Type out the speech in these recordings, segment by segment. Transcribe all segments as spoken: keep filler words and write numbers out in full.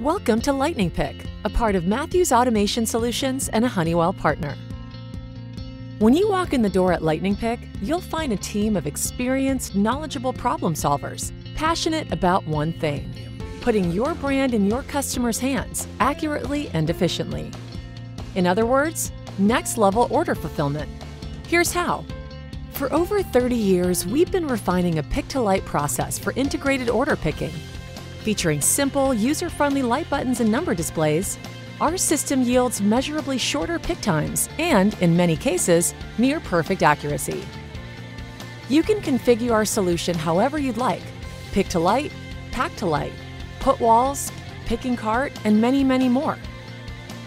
Welcome to Lightning Pick, a part of Matthews Automation Solutions and a Honeywell partner. When you walk in the door at Lightning Pick, you'll find a team of experienced, knowledgeable problem solvers, passionate about one thing: putting your brand in your customers' hands accurately and efficiently. In other words, next-level order fulfillment. Here's how. For over thirty years, we've been refining a pick-to-light process for integrated order picking. Featuring simple, user-friendly light buttons and number displays, our system yields measurably shorter pick times and, in many cases, near-perfect accuracy. You can configure our solution however you'd like: pick-to-light, pack-to-light, put walls, picking cart, and many, many more.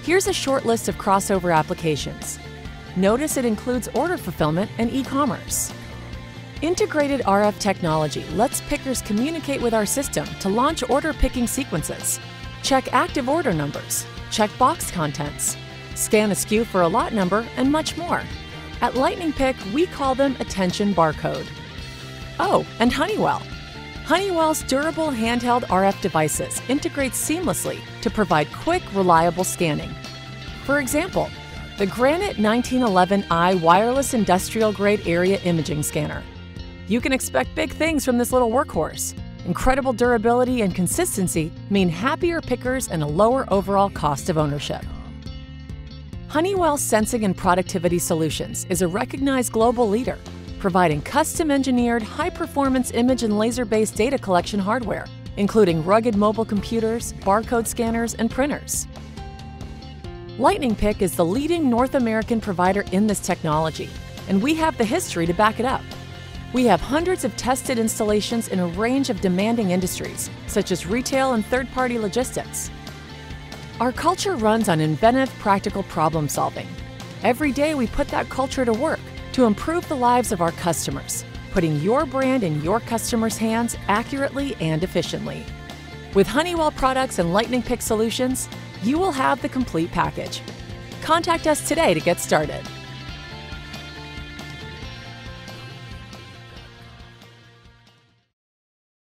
Here's a short list of crossover applications. Notice it includes order fulfillment and e-commerce. Integrated R F technology lets pickers communicate with our system to launch order picking sequences, check active order numbers, check box contents, scan a S K U for a lot number, and much more. At Lightning Pick, we call them attention barcode. Oh, and Honeywell. Honeywell's durable handheld R F devices integrate seamlessly to provide quick, reliable scanning. For example, the Granite nineteen eleven i wireless industrial grade area imaging scanner. You can expect big things from this little workhorse. Incredible durability and consistency mean happier pickers and a lower overall cost of ownership. Honeywell Sensing and Productivity Solutions is a recognized global leader, providing custom-engineered, high-performance image and laser-based data collection hardware, including rugged mobile computers, barcode scanners, and printers. Lightning Pick is the leading North American provider in this technology, and we have the history to back it up. We have hundreds of tested installations in a range of demanding industries, such as retail and third-party logistics. Our culture runs on inventive, practical problem solving. Every day we put that culture to work to improve the lives of our customers, putting your brand in your customers' hands accurately and efficiently. With Honeywell products and Lightning Pick solutions, you will have the complete package. Contact us today to get started.